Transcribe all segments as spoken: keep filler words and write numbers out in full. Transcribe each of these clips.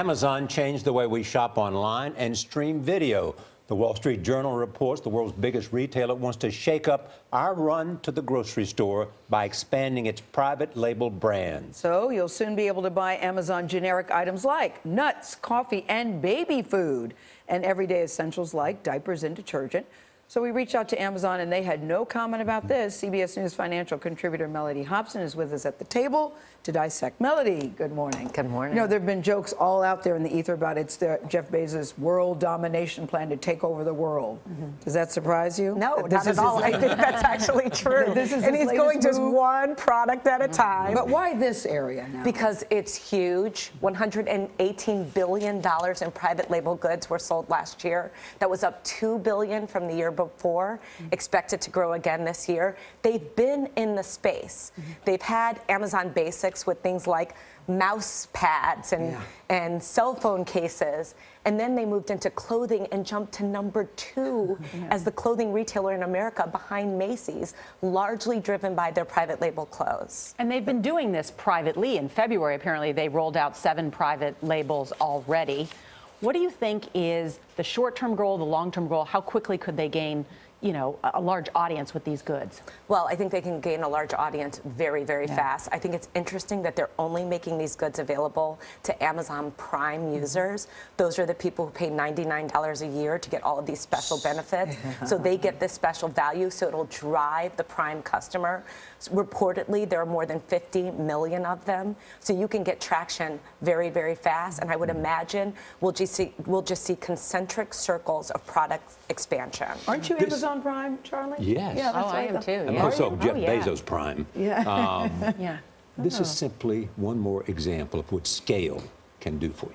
Amazon changed the way we shop online and stream video. The Wall Street Journal reports the world's biggest retailer wants to shake up our run to the grocery store by expanding its private label brand. So you'll soon be able to buy Amazon generic items like nuts, coffee, and baby food, and everyday essentials like diapers and detergent. So we reached out to Amazon, and they had no comment about this. C B S News financial contributor Melody Hobson is with us at the table to dissect. Melody, good morning. Good morning. You know, there have been jokes all out there in the ether about it's the Jeff Bezos' world domination plan to take over the world. Mm-hmm. Does that surprise you? No, this not is at all. His, I think that's actually true. This is and he's going move. just one product at a time. But why this area now? Because it's huge. one hundred eighteen billion dollars in private label goods were sold last year. That was up two billion dollars from the year before, mm-hmm. expected to grow again this year. They've been in the space. Mm-hmm. They've had Amazon Basics with things like mouse pads and, yeah. and cell phone cases. And then they moved into clothing and jumped to number two yeah. as the clothing retailer in America behind Macy's, largely driven by their private label clothes. And they've been doing this privately. In February, apparently, they rolled out seven private labels already. What do you think is the short-term goal, the long-term goal? How quickly could they gain, you know, a large audience with these goods? Well, I think they can gain a large audience very, very yeah. fast. I think it's interesting that they're only making these goods available to Amazon Prime mm-hmm. users. Those are the people who pay ninety-nine dollars a year to get all of these special benefits. Yeah. So they get this special value, so it'll drive the Prime customer. So reportedly, there are more than fifty million of them. So you can get traction very, very fast. And I would imagine we'll just see, we'll just see concentric circles of product expansion. Aren't you this Amazon Prime, Charlie? Yes. Yeah, that's oh, I am too. Yeah. I'm also Jeff oh, yeah. Bezos Prime. Yeah. Um, yeah. Oh. This is simply one more example of what scale can do for you.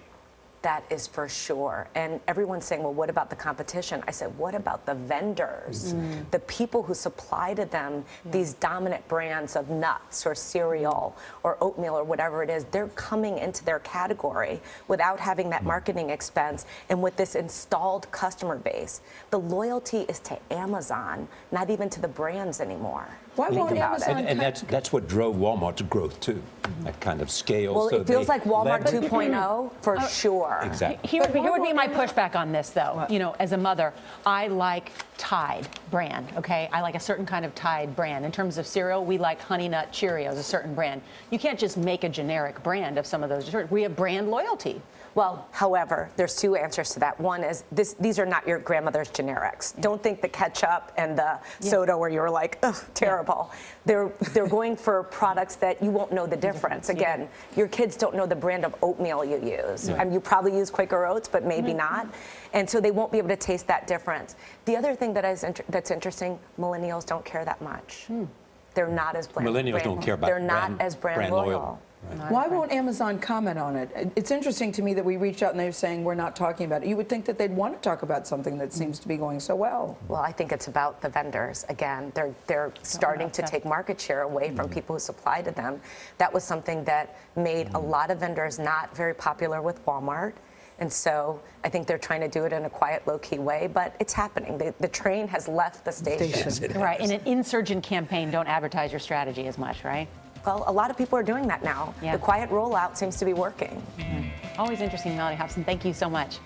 That is for sure. And everyone's saying, well, what about the competition? I said, what about the vendors? Mm. The people who supply to them yeah. these dominant brands of nuts or cereal or oatmeal or whatever it is, they're coming into their category without having that marketing expense and with this installed customer base. The loyalty is to Amazon, not even to the brands anymore. Why won't Amazon? And, and that's, that's what drove Walmart's growth, too, mm-hmm. that kind of scale. Well, so it feels like Walmart two point oh for uh, sure. Exactly. Here would be, here would be my pushback on this, though. What? You know, as a mother, I like Tide brand, okay? I like a certain kind of Tide brand. In terms of cereal, we like Honey Nut Cheerios, a certain brand. You can't just make a generic brand of some of those. We have brand loyalty. Well, however, there's two answers to that. One is this, these are not your grandmother's generics. Yeah. Don't think the ketchup and the yeah. soda where you're like, ugh, terrible. Yeah. They're, they're going for products that you won't know the difference. Again, yeah. your kids don't know the brand of oatmeal you use. Yeah. I mean, you probably use Quaker Oats, but maybe mm-hmm. not. And so they won't be able to taste that difference. The other thing that is inter that's interesting, millennials don't care that much. Mm. They're not as brand Millennials brand, don't care about They're not brand, as brand, brand loyal. loyal. Right. Why won't Amazon comment on it? It's interesting to me that we reach out and they're saying we're not talking about it. You would think that they'd want to talk about something that seems to be going so well. Well, I think it's about the vendors. Again, they're, they're starting to take market share away from people who supply to them. That was something that made a lot of vendors not very popular with Walmart. And so I think they're trying to do it in a quiet, low-key way, but it's happening. The, the train has left the station. Yes, right. In an insurgent campaign, don't advertise your strategy as much, right? Well, a lot of people are doing that now. Yeah. The quiet rollout seems to be working. Mm-hmm. Always interesting, Melody Hobson. Thank you so much.